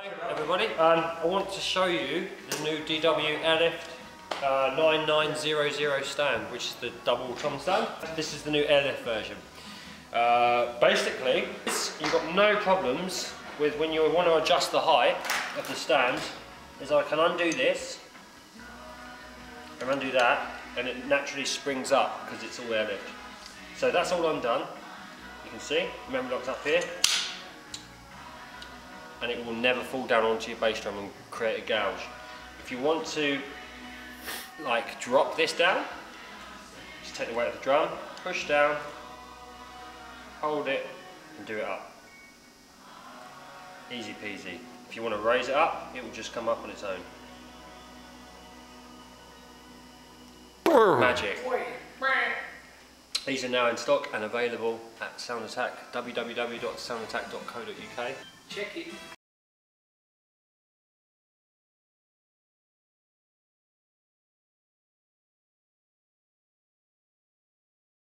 Hello everybody, I want to show you the new DW Airlift 9900 stand, which is the double tom stand. This is the new Airlift version. Basically, you've got no problems with when you want to adjust the height of the stand, is I can undo this and undo that, and it naturally springs up because it's all airlift. So that's all undone. You can see, memory lock's up here, and it will never fall down onto your bass drum and create a gouge. If you want to like drop this down, just take the weight of the drum, push down, hold it and do it up. Easy peasy. If you want to raise it up, it will just come up on its own. Magic. These are now in stock and available at Sound Attak, www.soundattack.co.uk. Check it.